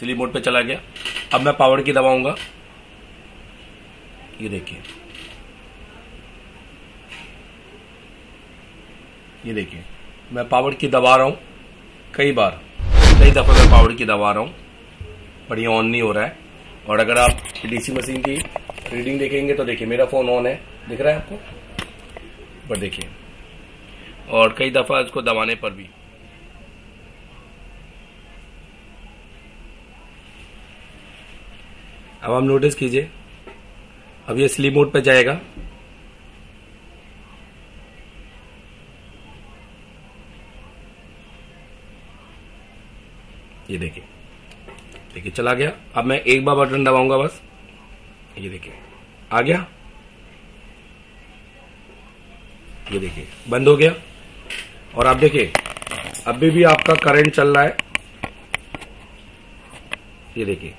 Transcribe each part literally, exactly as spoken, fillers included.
Sleep mode पे चला गया। अब मैं पावर की दबाऊंगा, ये देखिए ये देखिए मैं पावर की दबा रहा हूँ, कई बार कई दफ़ा मैं पावर की दबा रहा हूँ पर ये ऑन नहीं हो रहा है। और अगर आप डीसी मशीन की रीडिंग देखेंगे तो देखिए मेरा फ़ोन ऑन है, दिख रहा है आपको, पर देखिए, और कई दफ़ा इसको दबाने पर भी अब आप नोटिस कीजिए, अब ये स्लीप मोड पे जाएगा। ये देखिए देखिए चला गया। अब मैं एक बार बटन दबाऊंगा बस, ये देखिए आ गया, ये देखिए बंद हो गया। और आप देखिए अभी भी आपका करंट चल रहा है, ये देखिए,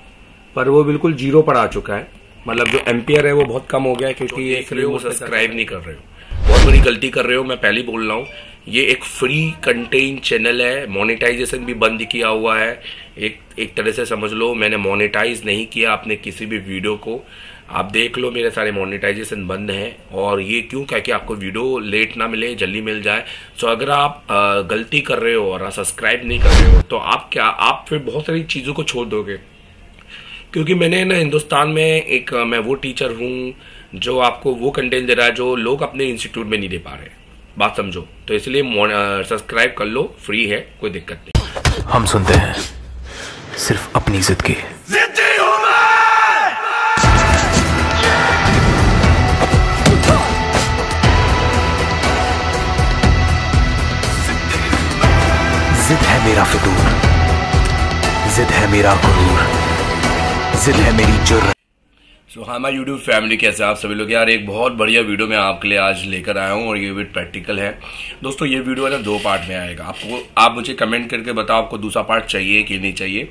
पर वो बिल्कुल जीरो पर आ चुका है, मतलब जो एम्पियर है वो बहुत कम हो गया है, क्योंकि ये सब्सक्राइब नहीं कर रहे हो, बहुत बड़ी गलती कर रहे हो। मैं पहले बोल रहा हूँ, ये एक फ्री कंटेंट चैनल है, मोनेटाइजेशन भी बंद किया हुआ है, एक एक तरह से समझ लो मैंने मोनेटाइज नहीं किया आपने किसी भी वीडियो को। आप देख लो मेरे सारे मोनेटाइजेशन बंद हैं, और ये क्यों, क्या कि आपको वीडियो लेट ना मिले, जल्दी मिल जाए। सो अगर आप गलती कर रहे हो और सब्सक्राइब नहीं कर रहे हो तो आप क्या, आप फिर बहुत सारी चीज़ों को छोड़ दोगे। क्योंकि मैंने ना हिंदुस्तान में एक, मैं वो टीचर हूँ जो आपको वो कंटेंट दे रहा है जो लोग अपने इंस्टीट्यूट में नहीं दे पा रहे, बात समझो। तो इसलिए सब्सक्राइब कर लो, फ्री है, कोई दिक्कत नहीं। हम सुनते हैं सिर्फ अपनी जिद की। जिद है मेरा फितूर, जिद है मेरा गुरूर, जिद है मेरी जुर्रत। सो हाँ माय यूट्यूब फैमिली, कैसे आप सभी लोग। यार एक बहुत बढ़िया वीडियो मैं आपके लिए आज लेकर आया हूँ, और ये भी प्रैक्टिकल है दोस्तों। ये वीडियो है ना दो पार्ट में आएगा, आपको आप मुझे कमेंट करके बताओ आपको दूसरा पार्ट चाहिए कि नहीं चाहिए।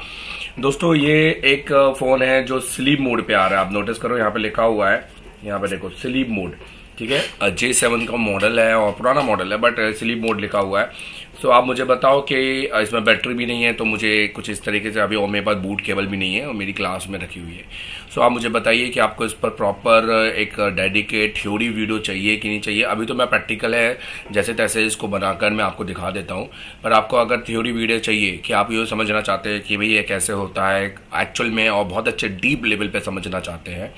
दोस्तों ये एक फ़ोन है जो स्लीप मोड पे आ रहा है, आप नोटिस करो यहाँ पर लिखा हुआ है, यहाँ पर देखो स्लीप मोड, ठीक है, जे सेवन का मॉडल है और पुराना मॉडल है, बट स्लीप मोड लिखा हुआ है। सो so, आप मुझे बताओ कि इसमें बैटरी भी नहीं है तो मुझे कुछ इस तरीके से अभी, और मेरे पास बूट केबल भी नहीं है और मेरी क्लास में रखी हुई है। सो so, आप मुझे बताइए कि आपको इस पर प्रॉपर एक डेडिकेट थ्योरी वीडियो चाहिए कि नहीं चाहिए। अभी तो मैं प्रैक्टिकल है जैसे तैसे इसको बनाकर मैं आपको दिखा देता हूँ, पर आपको अगर थ्योरी वीडियो चाहिए कि आप ये समझना चाहते हैं कि भाई ये कैसे होता है एक्चुअल में, और बहुत अच्छे डीप लेवल पर समझना चाहते हैं,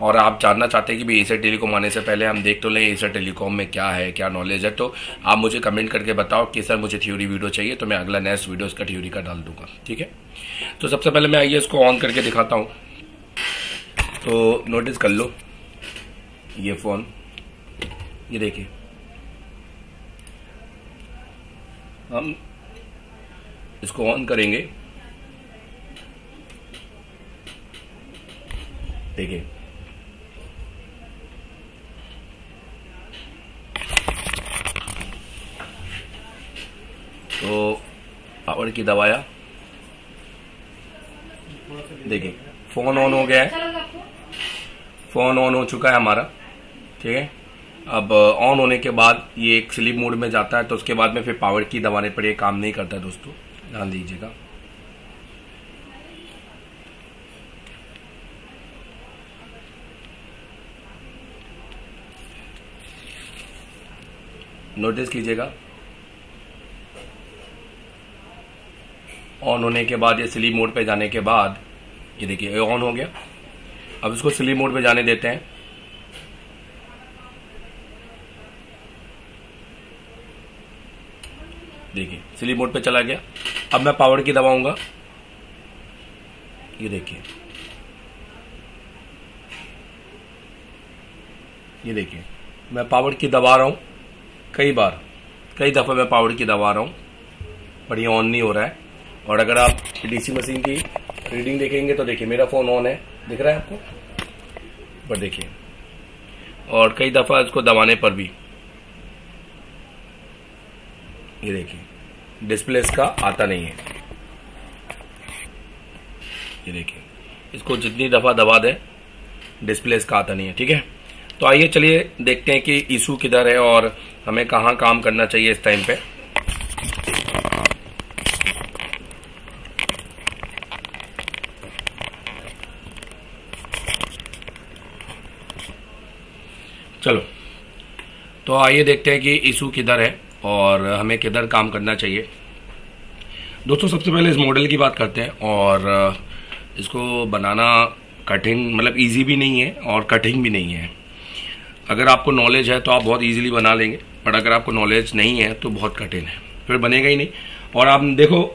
और आप जानना चाहते हैं कि भाई एशिया टेलीकॉम आने से पहले हम देख तो लें एशिया टेलीकॉम में क्या है, क्या नॉलेज है, तो आप मुझे कमेंट करके बताओ कि सर मुझे थ्योरी वीडियो चाहिए, तो मैं अगला नेक्स्ट वीडियो इसका थ्योरी का डाल दूंगा, ठीक है। तो सबसे पहले मैं आइए इसको ऑन करके दिखाता हूँ। तो नोटिस कर लो ये फ़ोन, ये देखिए हम इसको ऑन करेंगे, देखिए तो पावर की दबाया, देखिए फोन ऑन हो गया है, फोन ऑन हो चुका है हमारा, ठीक है। अब ऑन होने के बाद ये एक स्लीप मोड में जाता है, तो उसके बाद में फिर पावर की दबाने पर ये काम नहीं करता है दोस्तों, ध्यान दीजिएगा। नोटिस कीजिएगा ऑन होने के बाद, ये स्लीप मोड पे जाने के बाद, ये देखिए ऑन हो गया। अब इसको स्लीप मोड पे जाने देते हैं, देखिए स्लीप मोड पे चला गया। अब मैं पावर की दबाऊंगा, ये देखिए ये देखिए मैं पावर की दबा रहा हूँ, कई बार कई दफ़ा मैं पावर की दबा रहा हूँ पर ये ऑन नहीं हो रहा है। और अगर आप डीसी मशीन की रीडिंग देखेंगे तो देखिए मेरा फ़ोन ऑन है, दिख रहा है आपको, पर देखिए, और कई दफ़ा इसको दबाने पर भी ये देखिए डिस्प्ले इसका आता नहीं है। ये देखिए इसको जितनी दफ़ा दबा दें डिस्प्ले इसका आता नहीं है, ठीक है। तो आइए चलिए देखते हैं कि इशू किधर है और हमें कहाँ काम करना चाहिए इस टाइम पे। चलो तो आइए देखते हैं कि इशू किधर है और हमें किधर काम करना चाहिए। दोस्तों सबसे पहले इस मॉडल की बात करते हैं और इसको बनाना कठिन मतलब इजी भी नहीं है और कठिन भी नहीं है। अगर आपको नॉलेज है तो आप बहुत इजीली बना लेंगे, पर अगर आपको नॉलेज नहीं है तो बहुत कठिन है, फिर बनेगा ही नहीं। और आप देखो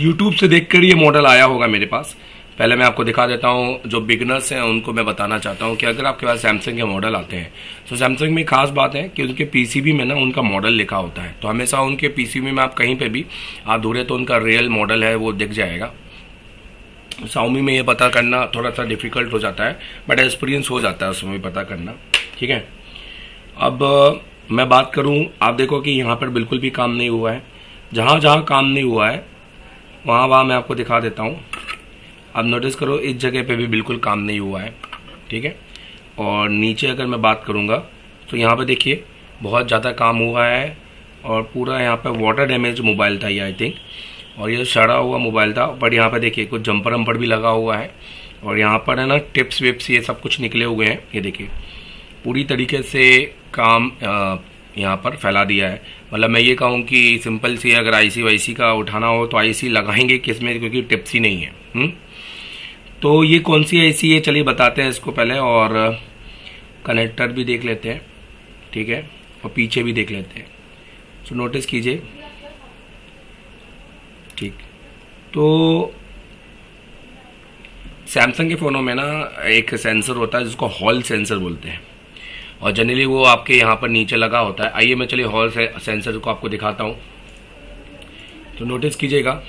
यूट्यूब से देखकर ये मॉडल आया होगा मेरे पास। पहले मैं आपको दिखा देता हूँ, जो बिगनर्स हैं उनको मैं बताना चाहता हूँ कि अगर आपके पास सैमसंग के मॉडल आते हैं तो सैमसंग में खास बात है कि उनके पीसीबी में ना उनका मॉडल लिखा होता है, तो हमेशा उनके पीसीबी में आप कहीं पे भी आप ढूंढे तो उनका रियल मॉडल है वो दिख जाएगा। शाओमी में ये पता करना थोड़ा सा डिफिकल्ट हो जाता है, बट एक्सपीरियंस हो जाता है उसमें पता करना। ठीक है, अब मैं बात करूँ, आप देखो कि यहाँ पर बिल्कुल भी काम नहीं हुआ है। जहाँ जहाँ काम नहीं हुआ है वहाँ वहाँ मैं आपको दिखा देता हूँ। आप नोटिस करो इस जगह पे भी बिल्कुल काम नहीं हुआ है, ठीक है। और नीचे अगर मैं बात करूँगा तो यहाँ पे देखिए बहुत ज़्यादा काम हुआ है और पूरा यहाँ पे वाटर डैमेज मोबाइल था ये आई थिंक, और ये सड़ा हुआ मोबाइल था। बट यहाँ पे देखिए कुछ जम्पर वम्पर भी लगा हुआ है और यहाँ पर है ना टिप्स विप्स ये सब कुछ निकले हुए हैं। ये देखिए पूरी तरीके से काम आ, यहाँ पर फैला दिया है। मतलब मैं ये कहूँ कि सिंपल सी अगर आई सी वाई सी का उठाना हो तो आई सी लगाएंगे किस में, क्योंकि टिप्स ही नहीं है। हुँ? तो ये कौन सी आई सी है चलिए बताते हैं इसको पहले, और कनेक्टर भी देख लेते हैं, ठीक है, और पीछे भी देख लेते हैं। तो नोटिस कीजिए, ठीक, तो सैमसंग के फ़ोनों में ना एक सेंसर होता है जिसको हॉल सेंसर बोलते हैं, और जनरली वो आपके यहाँ पर नीचे लगा होता है। आइए मैं चलिए हॉल से सेंसर को आपको दिखाता हूँ। तो नोटिस कीजिएगा,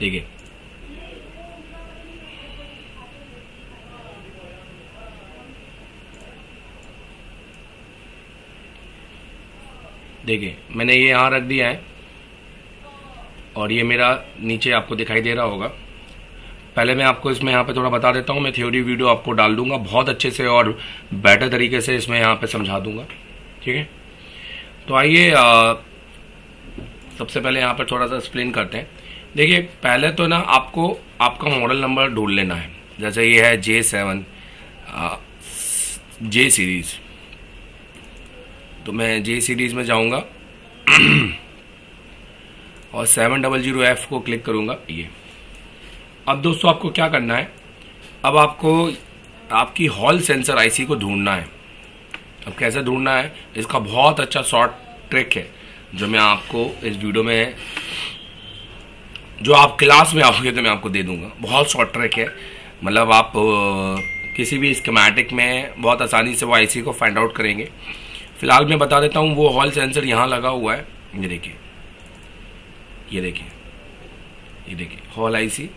देखिए देखिए मैंने ये यहाँ रख दिया है और ये मेरा नीचे आपको दिखाई दे रहा होगा। पहले मैं आपको इसमें यहाँ पे थोड़ा बता देता हूँ, मैं थ्योरी वीडियो आपको डाल दूंगा बहुत अच्छे से और बेटर तरीके से इसमें यहाँ पे समझा दूंगा, ठीक है। तो आइए सबसे पहले यहाँ पर थोड़ा सा एक्सप्लेन करते हैं। देखिए पहले तो ना आपको आपका मॉडल नंबर ढूंढ लेना है। जैसे ये है जे सेवन जे सीरीज़, तो मैं जे सीरीज़ में जाऊँगा और सेवन डबल जीरो एफ़ को क्लिक करूँगा। ये अब दोस्तों आपको क्या करना है, अब आपको आपकी हॉल सेंसर आईसी को ढूंढना है। अब कैसे ढूंढना है, इसका बहुत अच्छा शॉर्ट ट्रिक है जो मैं आपको इस वीडियो में, जो आप क्लास में आओगे तो मैं आपको दे दूंगा। बहुत शॉर्ट ट्रिक है, मतलब आप किसी भी स्कीमेटिक में बहुत आसानी से वो आईसी को फाइंड आउट करेंगे। फिलहाल मैं बता देता हूँ, वो हॉल सेंसर यहाँ लगा हुआ है, ये देखिए ये देखिए ये देखिए हॉल आईसी।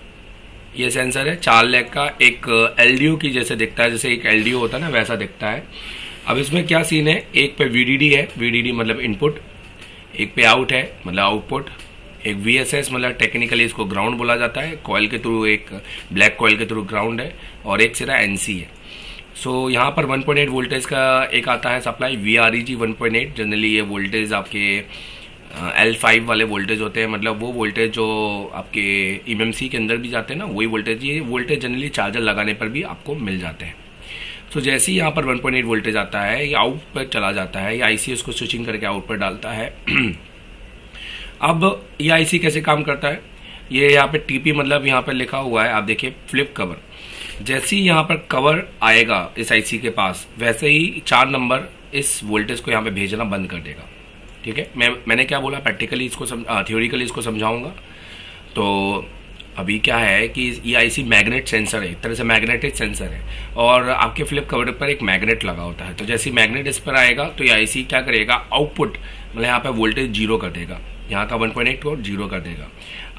ये सेंसर है चार लैग का, एक एलडीओ की जैसे दिखता है, जैसे एक एलडीओ होता है ना वैसा दिखता है। अब इसमें क्या सीन है, एक पे वीडीडी है, वीडीडी मतलब इनपुट, एक पे आउट है मतलब आउटपुट, एक वीएसएस मतलब टेक्निकली इसको ग्राउंड बोला जाता है, कॉयल के थ्रू एक ब्लैक कॉयल के थ्रू ग्राउंड है, और एक सिरा एनसी है। सो यहाँ पर वन पॉइंट एट वोल्टेज का एक आता है supply V R E G one point eight. Generally ये वोल्टेज आपके एल फाइव वाले वोल्टेज होते हैं, मतलब वो वोल्टेज जो आपके एम एम सी के अंदर भी जाते हैं ना वही वोल्टेज, ये वोल्टेज जनरली चार्जर लगाने पर भी आपको मिल जाते हैं। सो so, जैसे ही यहाँ पर वन पॉइंट एट वोल्टेज आता है ये आउट पर चला जाता है, या आई सी उसको स्विचिंग करके आउट पर डालता है। अब ये आई सी कैसे काम करता है, ये यहाँ पे टी पी मतलब यहाँ पर लिखा हुआ है, आप देखिए फ्लिप कवर। जैसे ही यहाँ पर कवर आएगा इस आई सी के पास, वैसे ही चार नंबर इस वोल्टेज को यहाँ पर भेजना बंद कर देगा, ठीक है। मैं मैंने क्या बोला, प्रैक्टिकली इसको थ्योरिकली इसको समझाऊंगा। तो अभी क्या है कि ये आईसी मैग्नेट सेंसर है, एक तरह से मैग्नेटिक सेंसर है, और आपके फ्लिप कवर पर एक मैग्नेट लगा होता है। तो जैसे मैग्नेट इस पर आएगा तो ये आईसी क्या करेगा, आउटपुट मतलब यहाँ पे वोल्टेज जीरो कर देगा, यहाँ का वन पॉइंट एट को जीरो कर देगा।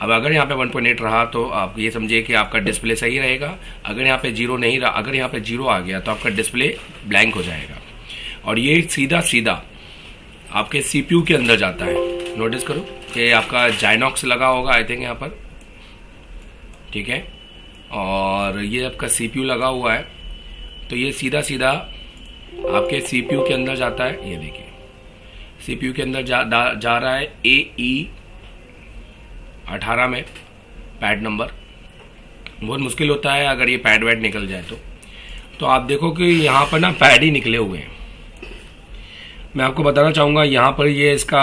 अब अगर यहाँ पे वन पॉइंट एट रहा तो आप ये समझिए कि आपका डिस्प्ले सही रहेगा, अगर यहाँ पे जीरो नहीं रहा, अगर यहाँ पे जीरो आ गया तो आपका डिस्प्ले ब्लैंक हो जाएगा। और ये सीधा सीधा आपके सीपीयू के अंदर जाता है। नोटिस करो कि आपका जाइनॉक्स लगा होगा आई थिंक यहाँ पर, ठीक है, और ये आपका सीपीयू लगा हुआ है, तो ये सीधा सीधा आपके सीपीयू के अंदर जाता है। ये देखिए सीपीयू के अंदर जा, जा रहा है ए ई अठारह में पैड नंबर बहुत मुश्किल होता है अगर ये पैड वैड निकल जाए तो तो आप देखो कि यहाँ पर ना पैड ही निकले हुए हैं। मैं आपको बताना चाहूँगा यहाँ पर ये इसका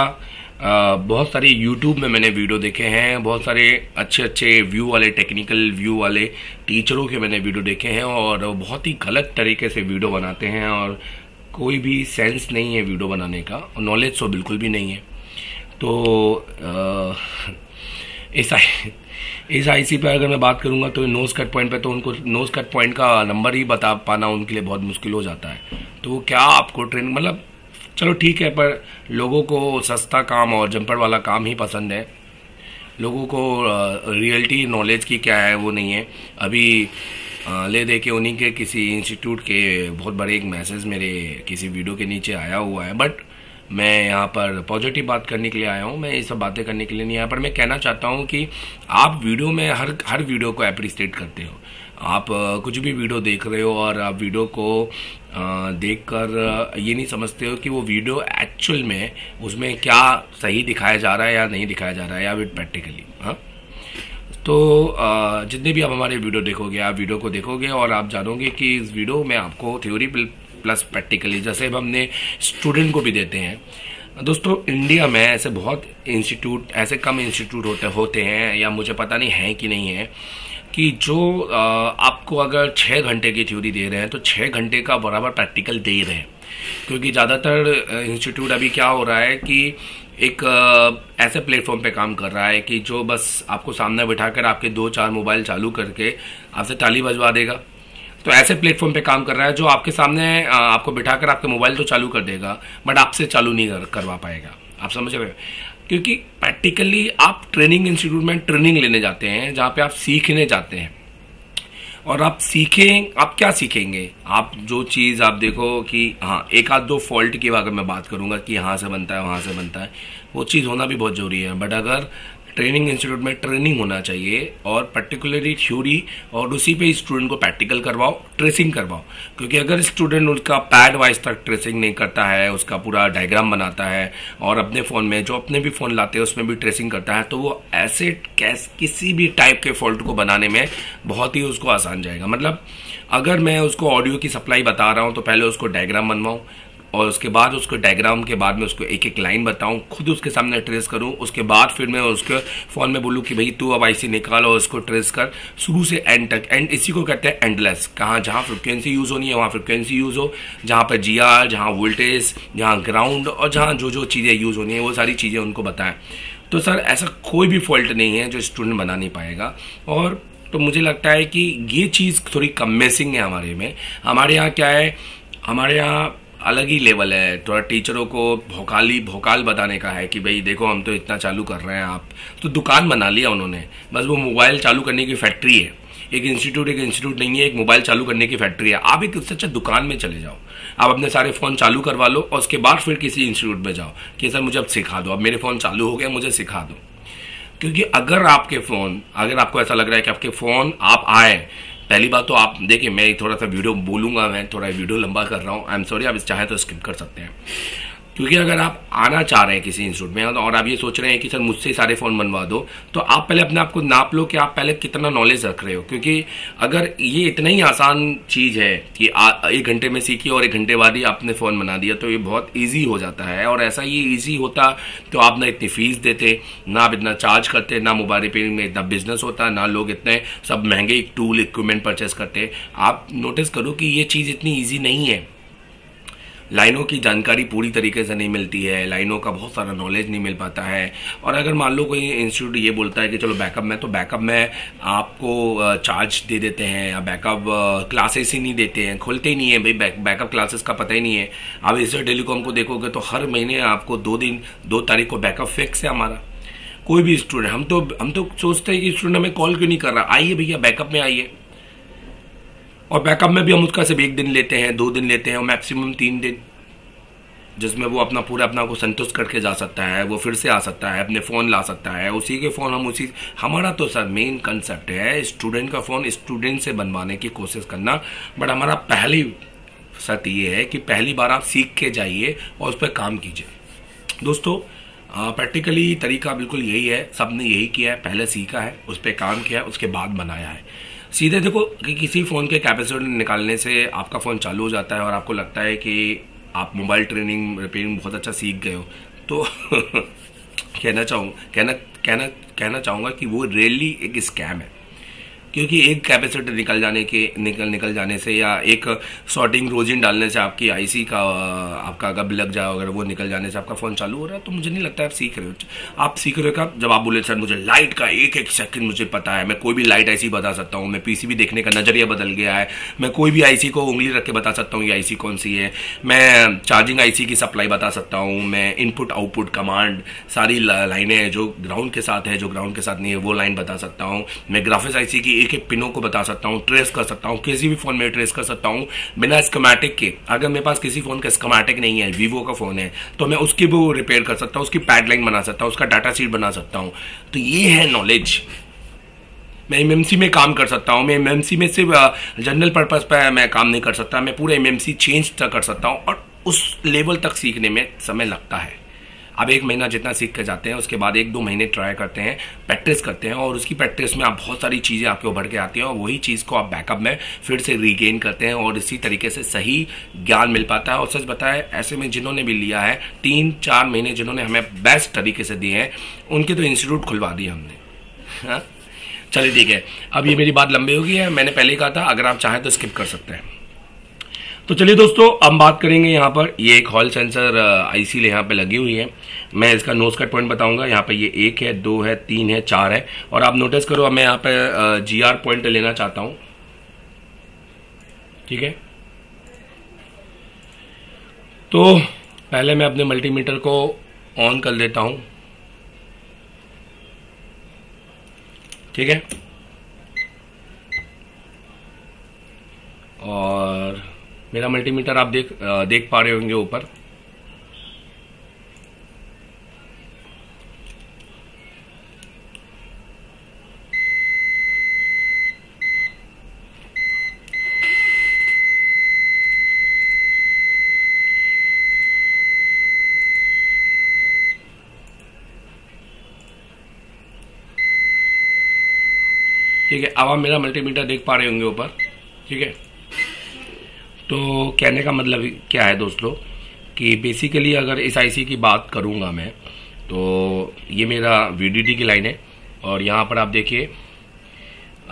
आ, बहुत सारे यूट्यूब में मैंने वीडियो देखे हैं, बहुत सारे अच्छे अच्छे व्यू वाले टेक्निकल व्यू वाले टीचरों के मैंने वीडियो देखे हैं और बहुत ही गलत तरीके से वीडियो बनाते हैं और कोई भी सेंस नहीं है वीडियो बनाने का, नॉलेज तो बिल्कुल भी नहीं है। तो इस आई इस आई सी पर अगर मैं बात करूँगा तो नोज़ कट पॉइंट पे तो उनको नोज़ कट पॉइंट का नंबर ही बता पाना उनके लिए बहुत मुश्किल हो जाता है। तो क्या आपको ट्रेन मतलब चलो ठीक है, पर लोगों को सस्ता काम और जंपर वाला काम ही पसंद है, लोगों को रियलिटी नॉलेज की क्या है वो नहीं है। अभी ले दे के उन्हीं के किसी इंस्टीट्यूट के बहुत बड़े एक मैसेज मेरे किसी वीडियो के नीचे आया हुआ है, बट मैं यहाँ पर पॉजिटिव बात करने के लिए आया हूँ, मैं ये सब बातें करने के लिए नहीं आया। पर मैं कहना चाहता हूँ कि आप वीडियो में हर हर वीडियो को अप्रिशिएट करते हो, आप कुछ भी वीडियो देख रहे हो और आप वीडियो को देखकर ये नहीं समझते हो कि वो वीडियो एक्चुअल में उसमें क्या सही दिखाया जा रहा है या नहीं दिखाया जा रहा है या विद प्रैक्टिकली। हाँ, तो जितने भी आप हमारे वीडियो देखोगे, आप वीडियो को देखोगे और आप जानोगे कि इस वीडियो में आपको थ्योरी प्लस प्रैक्टिकली जैसे हम हमने स्टूडेंट को भी देते हैं। दोस्तों, इंडिया में ऐसे बहुत इंस्टीट्यूट ऐसे कम इंस्टीट्यूट होते होते हैं या मुझे पता नहीं है कि नहीं है, कि जो आपको अगर छः घंटे की थ्योरी दे रहे हैं तो छः घंटे का बराबर प्रैक्टिकल दे रहे हैं। क्योंकि ज़्यादातर इंस्टीट्यूट अभी क्या हो रहा है कि एक ऐसे प्लेटफॉर्म पे काम कर रहा है कि जो बस आपको सामने बिठाकर आपके दो चार मोबाइल चालू करके आपसे ताली बजवा देगा। तो ऐसे प्लेटफॉर्म पे काम कर रहा है जो आपके सामने आपको बिठाकर आपके मोबाइल तो चालू कर देगा बट आपसे चालू नहीं कर, करवा पाएगा। आप समझ रहे हो, क्योंकि प्रैक्टिकली आप ट्रेनिंग इंस्टीट्यूट में ट्रेनिंग लेने जाते हैं जहाँ पे आप सीखने जाते हैं। और आप सीखें, आप क्या सीखेंगे? आप जो चीज़ आप देखो कि हाँ, एक आध दो फॉल्ट की अगर मैं बात करूँगा कि यहाँ से बनता है वहाँ से बनता है, वो चीज़ होना भी बहुत ज़रूरी है। बट अगर ट्रेनिंग इंस्टीट्यूट में ट्रेनिंग होना चाहिए और पर्टिकुलरली थ्योरी, और उसी पे स्टूडेंट को प्रैक्टिकल करवाओ, ट्रेसिंग करवाओ। क्योंकि अगर स्टूडेंट उसका पैड वाइज तक ट्रेसिंग नहीं करता है, उसका पूरा डायग्राम बनाता है और अपने फ़ोन में जो अपने भी फ़ोन लाते हैं उसमें भी ट्रेसिंग करता है, तो वो ऐसे किसी भी टाइप के फॉल्ट को बनाने में बहुत ही उसको आसान जाएगा। मतलब अगर मैं उसको ऑडियो की सप्लाई बता रहा हूँ तो पहले उसको डायग्राम बनवाऊँ और उसके बाद उसको डायग्राम के बाद में उसको एक एक लाइन बताऊं, खुद उसके सामने ट्रेस करूं, उसके बाद फिर मैं उसके फ़ोन में बोलूं कि भाई तू अब आईसी निकाल और उसको ट्रेस कर शुरू से एंड तक। एंड इसी को कहते हैं एंडलेस, कहाँ जहाँ फ्रिक्वेंसी यूज़ होनी है वहाँ फ्रिक्वेंसी यूज़ हो, जहाँ पर जी आर, जहाँ वोल्टेज, जहाँ ग्राउंड और जहाँ जो जो चीज़ें यूज़ होनी है वो सारी चीज़ें उनको बताएं। तो सर ऐसा कोई भी फॉल्ट नहीं है जो स्टूडेंट बना नहीं पाएगा। और तो मुझे लगता है कि ये चीज़ थोड़ी कम मिसिंग है हमारे में। हमारे यहाँ क्या है, हमारे यहाँ अलग ही लेवल है, थोड़ा टीचरों को भोकाली भोकाल बताने का है कि भाई देखो हम तो इतना चालू कर रहे हैं, आप तो दुकान बना लिया उन्होंने, बस वो मोबाइल चालू करने की फैक्ट्री है। एक इंस्टीट्यूट एक इंस्टीट्यूट नहीं है, एक मोबाइल चालू करने की फैक्ट्री है। आप एक उससे अच्छा दुकान में चले जाओ, आप अपने सारे फ़ोन चालू करवा लो और उसके बाद फिर किसी इंस्टीट्यूट में जाओ कि सर मुझे अब सिखा दो, अब मेरे फ़ोन चालू हो गया मुझे सिखा दो। क्योंकि अगर आपके फ़ोन अगर आपको ऐसा लग रहा है कि आपके फ़ोन आप आए, पहली बात तो आप देखिए, मैं थोड़ा सा वीडियो बोलूँगा, मैं थोड़ा वीडियो लंबा कर रहा हूँ, आई एम सॉरी, आप इस चाहे तो स्किप कर सकते हैं। क्योंकि अगर आप आना चाह रहे हैं किसी इंस्टीट्यूट में और आप ये सोच रहे हैं कि सर मुझसे ही सारे फ़ोन बनवा दो, तो आप पहले अपने आप को नाप लो कि आप पहले कितना नॉलेज रख रहे हो। क्योंकि अगर ये इतना ही आसान चीज़ है कि एक घंटे में सीखी और एक घंटे बाद ही आपने फ़ोन बना दिया, तो ये बहुत ईजी हो जाता है। और ऐसा ये ईजी होता तो आप ना इतनी फ़ीस देते, ना आप इतना चार्ज करते, ना मोबाइल रिपेयरिंग में इतना बिजनेस होता, ना लोग इतने सब महंगे टूल इक्विपमेंट परचेस करते। आप नोटिस करो कि ये चीज़ इतनी ईजी नहीं है, लाइनों की जानकारी पूरी तरीके से नहीं मिलती है, लाइनों का बहुत सारा नॉलेज नहीं मिल पाता है। और अगर मान लो कोई इंस्टीट्यूट ये बोलता है कि चलो बैकअप में, तो बैकअप में आपको चार्ज दे देते हैं या बैकअप क्लासेस ही नहीं देते हैं, खुलते ही नहीं है भाई, बैक बैकअप क्लासेस का पता ही नहीं है। अब एशिया टेलीकॉम को देखोगे तो हर महीने आपको दो दिन दो तारीख को बैकअप फिक्स है हमारा। कोई भी स्टूडेंट, हम तो हम तो सोचते हैं कि स्टूडेंट हमें कॉल क्यों नहीं कर रहा, आइए भैया बैकअप में आइए। और बैकअप में भी हम उसका सिर्फ एक दिन लेते हैं, दो दिन लेते हैं और मैक्सिमम तीन दिन, जिसमें वो अपना पूरा अपना को संतुष्ट करके जा सकता है, वो फिर से आ सकता है, अपने फ़ोन ला सकता है, उसी के फ़ोन हम उसी हमारा तो सर मेन कंसेप्ट है स्टूडेंट का फ़ोन स्टूडेंट से बनवाने की कोशिश करना। बट हमारा पहली सत ये है कि पहली बार आप सीख के जाइए और उस पर काम कीजिए। दोस्तों, प्रैक्टिकली तरीका बिल्कुल यही है, सब ने यही किया है, पहले सीखा है, उस पर काम किया है, उसके बाद बनाया है। सीधे देखो कि किसी फ़ोन के कैपेसिटर निकालने से आपका फ़ोन चालू हो जाता है और आपको लगता है कि आप मोबाइल ट्रेनिंग रिपेयरिंग बहुत अच्छा सीख गए हो, तो कहना चाहूँ कहना कहना कहना चाहूँगा कि वो रियली एक स्कैम है, क्योंकि एक कैपेसिटर निकल जाने के निकल निकल जाने से या एक शॉर्टिंग रोजिन डालने से आपकी आईसी का आपका अगर लग जाए अगर वो निकल जाने से आपका फ़ोन चालू हो रहा है, तो मुझे नहीं लगता है आप सीख रहे हो। आप सीख रहे हो कब? जब आप बोले सर मुझे लाइट का एक एक सेकंड मुझे पता है, मैं कोई भी लाइट आईसी बता सकता हूँ, मैं पीसीबी देखने का नज़रिया बदल गया है, मैं कोई भी आईसी को उंगली रख के बता सकता हूँ ये आईसी कौन सी है, मैं चार्जिंग आईसी की सप्लाई बता सकता हूँ, मैं इनपुट आउटपुट कमांड सारी लाइनें जो ग्राउंड के साथ है जो ग्राउंड के साथ नहीं है वो लाइन बता सकता हूँ, मैं ग्राफिक्स आईसी की एक एक पिनों को बता सकता हूँ, ट्रेस कर सकता हूँ, किसी भी फोन में ट्रेस कर सकता हूँ बिना स्कीमेटिक के। अगर मेरे पास किसी फोन का स्कीमेटिक नहीं है, वीवो का फोन है, तो मैं उसकी वो रिपेयर कर सकता हूँ, उसकी पैडलाइन बना सकता हूँ, उसका डाटा शीट बना सकता हूँ। तो ये है नॉलेज। मैं एमएमसी में काम कर सकता हूँ, मैं एमएमसी में सिर्फ जनरल पर्पज पर मैं काम नहीं कर सकता, मैं पूरा एमएमसी चेंज कर सकता हूँ और उस लेवल तक सीखने में समय लगता है। अब एक महीना जितना सीख कर जाते हैं उसके बाद एक दो महीने ट्राई करते हैं, प्रैक्टिस करते हैं और उसकी प्रैक्टिस में आप बहुत सारी चीज़ें आपके उभर के आती हैं और वही चीज़ को आप बैकअप में फिर से रीगेन करते हैं और इसी तरीके से सही ज्ञान मिल पाता है। और सच बताएं ऐसे में जिन्होंने भी लिया है तीन चार महीने जिन्होंने हमें बेस्ट तरीके से दिए हैं उनके तो इंस्टीट्यूट खुलवा दिए हमने। चलिए ठीक है, अब ये मेरी बात लंबी हो गई है, मैंने पहले कहा था अगर आप चाहें तो स्किप कर सकते हैं। तो चलिए दोस्तों अब बात करेंगे यहाँ पर, ये एक हॉल सेंसर आईसी यहाँ पे लगी हुई है। मैं इसका नोज कट पॉइंट बताऊंगा, यहाँ पे ये एक है, दो है, तीन है, चार है और आप नोटिस करो मैं यहाँ पे जीआर पॉइंट लेना चाहता हूँ, ठीक है। तो पहले मैं अपने मल्टीमीटर को ऑन कर देता हूँ, ठीक है, और मेरा मल्टीमीटर आप देख देख पा रहे होंगे ऊपर, ठीक है। अब आप मेरा मल्टीमीटर देख पा रहे होंगे ऊपर, ठीक है। तो कहने का मतलब क्या है दोस्तों कि बेसिकली अगर इस आईसी की बात करूंगा मैं, तो ये मेरा वीडीडी की लाइन है और यहाँ पर आप देखिए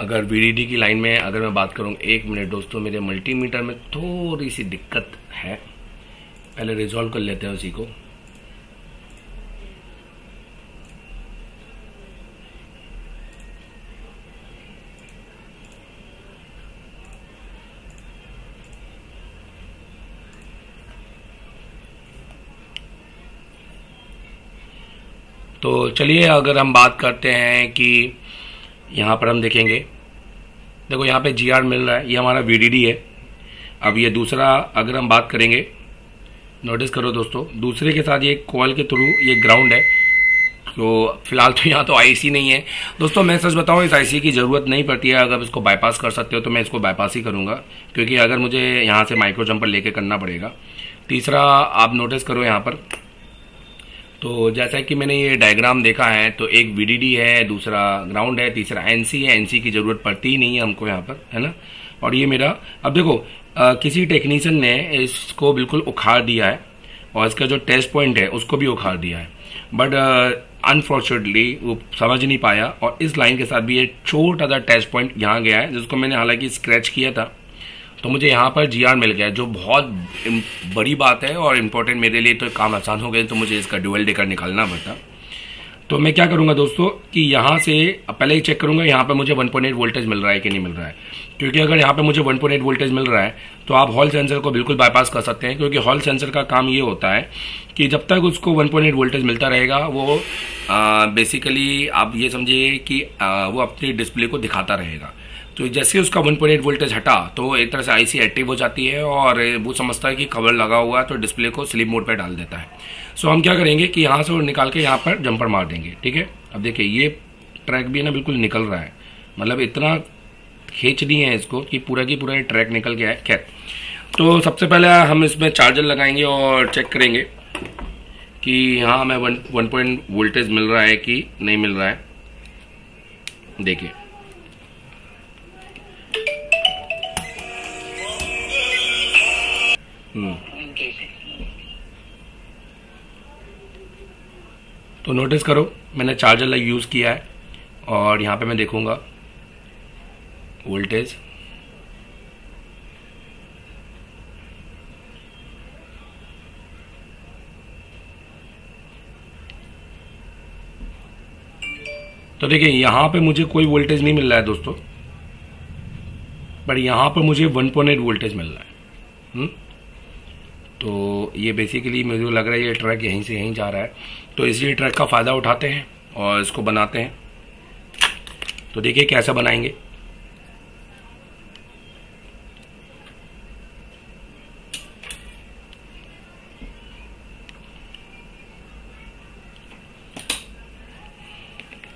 अगर वीडीडी की लाइन में अगर मैं बात करूँगा, एक मिनट दोस्तों मेरे मल्टीमीटर में थोड़ी सी दिक्कत है, पहले रिजॉल्व कर लेते हैं उसी को। तो चलिए अगर हम बात करते हैं कि यहाँ पर हम देखेंगे, देखो यहाँ पे जीआर मिल रहा है, ये हमारा वीडीडी है। अब ये दूसरा अगर हम बात करेंगे, नोटिस करो दोस्तों दूसरे के साथ ये कॉल के थ्रू ये ग्राउंड है, तो फिलहाल तो यहाँ तो आईसी नहीं है दोस्तों। मैं सच बताऊँ इस आईसी की ज़रूरत नहीं पड़ती है, अगर इसको बाईपास कर सकते हो तो मैं इसको बाईपास ही करूँगा, क्योंकि अगर मुझे यहाँ से माइक्रो जम्पर लेके करना पड़ेगा। तीसरा आप नोटिस करो यहाँ पर, तो जैसा कि मैंने ये डायग्राम देखा है तो एक वीडीडी है, दूसरा ग्राउंड है, तीसरा एनसी है, एनसी की ज़रूरत पड़ती ही नहीं है हमको यहाँ पर, है ना। और ये मेरा अब देखो आ, किसी टेक्नीशियन ने इसको बिल्कुल उखाड़ दिया है और इसका जो टेस्ट पॉइंट है उसको भी उखाड़ दिया है, बट अनफॉर्चुनेटली वो समझ नहीं पाया और इस लाइन के साथ भी ये छोटा सा टेस्ट पॉइंट यहाँ गया है, जिसको मैंने हालांकि स्क्रैच किया था, तो मुझे यहाँ पर जीआर मिल गया, जो बहुत बड़ी बात है और इम्पोर्टेंट मेरे लिए, तो काम आसान हो गया, तो मुझे इसका ड्यूअल डेकर निकालना पड़ता। तो मैं क्या करूँगा दोस्तों कि यहाँ से पहले ही चेक करूँगा यहाँ पर मुझे वन पॉइंट एट वोल्टेज मिल रहा है कि नहीं मिल रहा है, क्योंकि अगर यहाँ पर मुझे वन पॉइंट एट वोल्टेज मिल रहा है तो आप हॉल सेंसर को बिल्कुल बाईपास कर सकते हैं, क्योंकि हॉल सेंसर का काम ये होता है कि जब तक उसको वन पॉइंट एट वोल्टेज मिलता रहेगा वो आ, बेसिकली आप ये समझिए कि आ, वो अपने डिस्प्ले को दिखाता रहेगा। तो जैसे उसका वन पॉइंट एट वोल्टेज हटा तो एक तरह से आईसी एक्टिव हो जाती है और वो समझता है कि कवर लगा हुआ है, तो डिस्प्ले को स्लीप मोड पर डाल देता है। सो so, हम क्या करेंगे कि यहाँ से निकाल के यहाँ पर जंपर मार देंगे, ठीक है। अब देखिए ये ट्रैक भी ना बिल्कुल निकल रहा है, मतलब इतना खींच दिए हैं इसको कि पूरा की पूरा ट्रैक निकल गया है। खैर, तो सबसे पहले हम इसमें चार्जर लगाएंगे और चेक करेंगे कि हाँ हमें वन वन पॉइंट वोल्टेज मिल रहा है कि नहीं मिल रहा है। देखिए उनके तो नोटिस करो मैंने चार्जर लाइक यूज़ किया है और यहाँ पे मैं देखूँगा वोल्टेज तो देखिए यहाँ पे मुझे कोई वोल्टेज नहीं मिल रहा है दोस्तों, बट यहाँ पर मुझे वन पॉइंट एट वोल्टेज मिल रहा है। हुँ? तो ये बेसिकली मुझे लग रहा है ये ट्रैक यहीं से यहीं जा रहा है, तो इसलिए ट्रैक का फ़ायदा उठाते हैं और इसको बनाते हैं। तो देखिए कैसा बनाएंगे।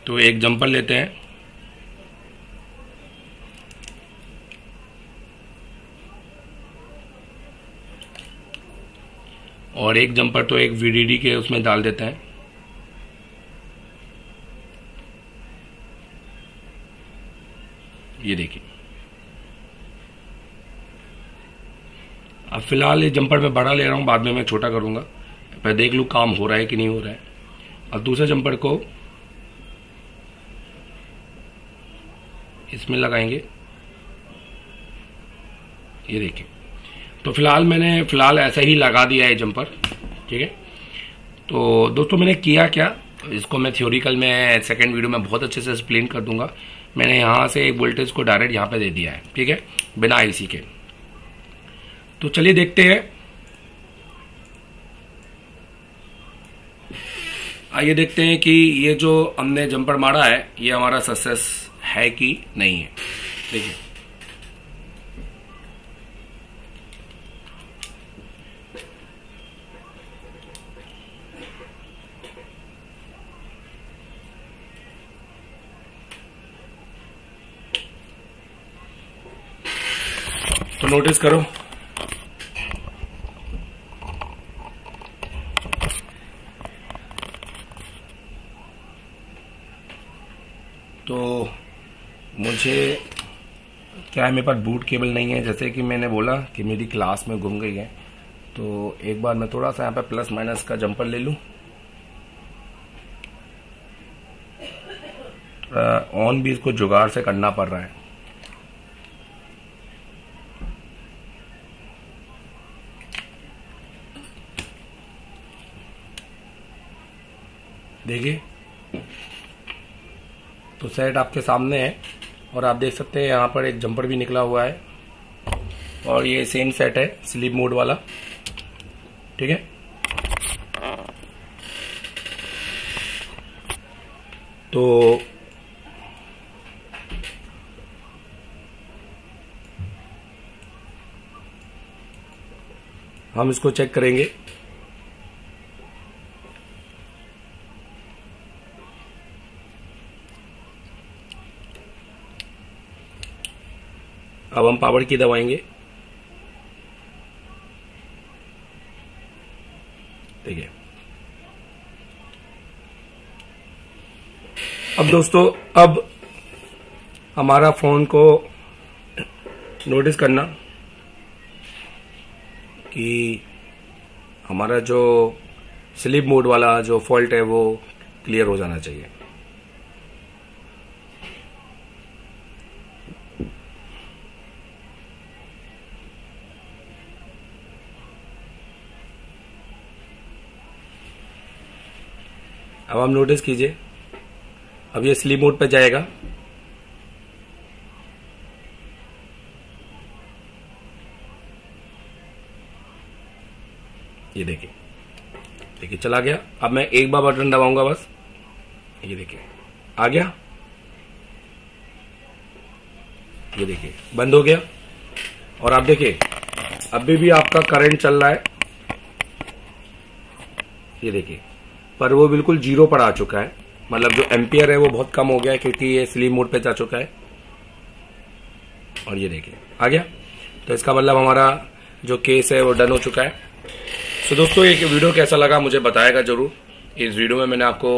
तो एक जम्पर लेते हैं, और एक जम्पर तो एक वीडीडी के उसमें डाल देते हैं। ये देखिए, अब फिलहाल ये जम्पर मैं बड़ा ले रहा हूँ, बाद में मैं छोटा करूँगा, पहले देख लूँ काम हो रहा है कि नहीं हो रहा है। अब दूसरे जम्पर को इसमें लगाएंगे, ये देखिए। तो फिलहाल मैंने फ़िलहाल ऐसा ही लगा दिया है जम्पर, ठीक है। तो दोस्तों मैंने किया क्या, इसको मैं थ्योरिकल में सेकंड वीडियो में बहुत अच्छे से एक्सप्लेन कर दूंगा। मैंने यहाँ से एक वोल्टेज को डायरेक्ट यहाँ पे दे दिया है, ठीक है, बिना आईसी के। तो चलिए देखते हैं, आइए देखते हैं कि ये जो हमने जम्पर मारा है ये हमारा सक्सेस है कि नहीं है। देखिए तो नोटिस करो, तो मुझे क्या है, मेरे पास बूट केबल नहीं है, जैसे कि मैंने बोला कि मेरी क्लास में घूम गई है। तो एक बार मैं थोड़ा सा यहाँ पे प्लस माइनस का जम्पर ले लूँ, थोड़ा ऑन भी इसको जुगाड़ से करना पड़ रहा है। देखिए तो सेट आपके सामने है, और आप देख सकते हैं यहाँ पर एक जम्पर भी निकला हुआ है, और ये सेम सेट है स्लीप मोड वाला, ठीक है। तो हम इसको चेक करेंगे। अब हम पावर की दबाएंगे, ठीक है। अब दोस्तों अब हमारा फोन को नोटिस करना कि हमारा जो स्लीप मोड वाला जो फॉल्ट है वो क्लियर हो जाना चाहिए। अब आप नोटिस कीजिए, अब ये स्लीप मोड पर जाएगा, ये देखिए देखिए चला गया। अब मैं एक बार बटन दबाऊंगा बस, ये देखिए आ गया, ये देखिए बंद हो गया। और आप देखिए अभी भी आपका करंट चल रहा है, ये देखिए, पर वो बिल्कुल जीरो पर आ चुका है, मतलब जो एम्पियर है वो बहुत कम हो गया है क्योंकि ये स्लीप मोड पे जा चुका है। और ये देखिए आ गया, तो इसका मतलब हमारा जो केस है वो डन हो चुका है। सो दोस्तों ये वीडियो कैसा लगा मुझे बताएगा जरूर। इस वीडियो में मैंने आपको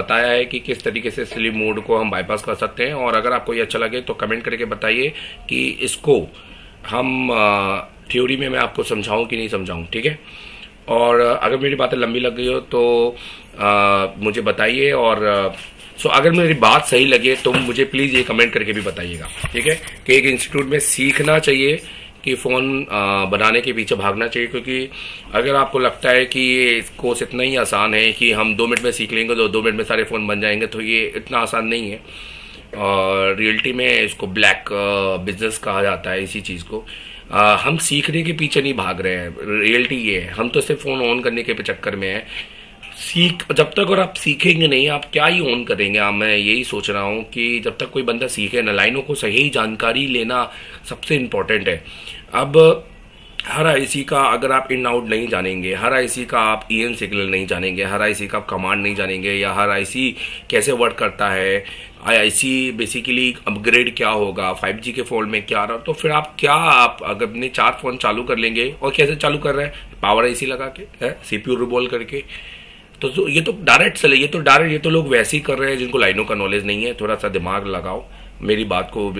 बताया है कि किस तरीके से स्लीप मोड को हम बाईपास कर सकते हैं, और अगर आपको ये अच्छा लगे तो कमेंट करके बताइए कि इसको हम थ्योरी में मैं आपको समझाऊं कि नहीं समझाऊं, ठीक है। और अगर मेरी बातें लंबी लग गई हो तो आ, मुझे बताइए। और सो अगर मेरी बात सही लगे तो मुझे प्लीज़ ये कमेंट करके भी बताइएगा, ठीक है, कि एक इंस्टीट्यूट में सीखना चाहिए कि फ़ोन बनाने के पीछे भागना चाहिए। क्योंकि अगर आपको लगता है कि ये कोर्स इतना ही आसान है कि हम दो मिनट में सीख लेंगे तो दो मिनट में सारे फ़ोन बन जाएंगे, तो ये इतना आसान नहीं है। और रियलिटी में इसको ब्लैक बिजनेस कहा जाता है इसी चीज़ को। आ, हम सीखने के पीछे नहीं भाग रहे हैं, रियलिटी ये है। हम तो सिर्फ फ़ोन ऑन करने के चक्कर में हैं। सीख जब तक और आप सीखेंगे नहीं, आप क्या ही ऑन करेंगे। आप मैं यही सोच रहा हूँ कि जब तक कोई बंदा सीखे ना, लाइनों को सही जानकारी लेना सबसे इम्पोर्टेंट है। अब हर आईसी का अगर आप इन आउट नहीं जानेंगे, हर आईसी का आप ईएम सिग्नल नहीं जानेंगे, हर आईसी का आप कमांड नहीं जानेंगे, या हर आईसी कैसे वर्क करता है, आईसी बेसिकली अपग्रेड क्या होगा, फाइव जी के फोल्ड में क्या आ रहा, तो फिर आप क्या आप अगर अपने चार फोन चालू कर लेंगे। और कैसे चालू कर रहे हैं? पावर आईसी लगा के, है सीपीयू रिबॉल करके। तो ये तो डायरेक्ट चले, ये तो डायरेक्ट ये तो लोग वैसे ही कर रहे हैं जिनको लाइनों का नॉलेज नहीं है। थोड़ा सा दिमाग लगाओ, मेरी बात को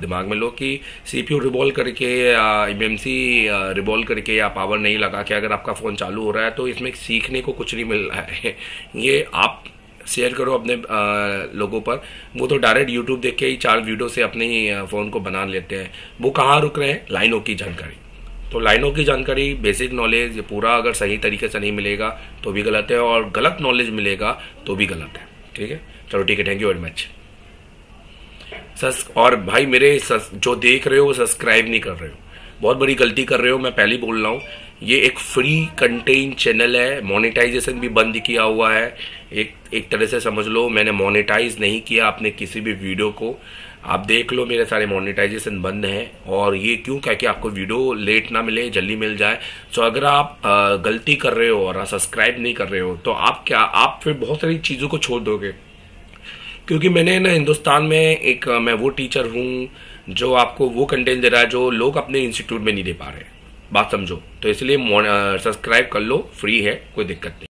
दिमाग में लो कि सीपीयू रिबॉल करके या एमएमसी रिबॉल करके या पावर नहीं लगा के अगर आपका फ़ोन चालू हो रहा है तो इसमें सीखने को कुछ नहीं मिल रहा है। ये आप शेयर करो अपने आ, लोगों पर। वो तो डायरेक्ट यूट्यूब देख के ही चार वीडियो से अपने फ़ोन को बना लेते हैं। वो कहाँ रुक रहे हैं? लाइनों की जानकारी। तो लाइनों की जानकारी, बेसिक नॉलेज, ये पूरा अगर सही तरीके से नहीं मिलेगा तो भी गलत है, और गलत नॉलेज मिलेगा तो भी गलत है, ठीक है। चलो ठीक है, थैंक यू वेरी मच। सस और भाई मेरे सस, जो देख रहे हो वो सब्सक्राइब नहीं कर रहे हो, बहुत बड़ी गलती कर रहे हो। मैं पहले ही बोल रहा हूँ, ये एक फ्री कंटेंट चैनल है, मोनेटाइजेशन भी बंद किया हुआ है। एक एक तरह से समझ लो मैंने मोनेटाइज नहीं किया आपने किसी भी वीडियो को। आप देख लो मेरे सारे मोनेटाइजेशन बंद हैं, और ये क्यों? क्या कि आपको वीडियो लेट ना मिले, जल्दी मिल जाए। सो अगर आप आ, गलती कर रहे हो और सब्सक्राइब नहीं कर रहे हो तो आप क्या आप फिर बहुत सारी चीज़ों को छोड़ दोगे। क्योंकि मैंने ना हिंदुस्तान में एक मैं वो टीचर हूँ जो आपको वो कंटेंट दे रहा है जो लोग अपने इंस्टीट्यूट में नहीं दे पा रहे, बात समझो। तो इसलिए सब्सक्राइब कर लो, फ्री है, कोई दिक्कत नहीं।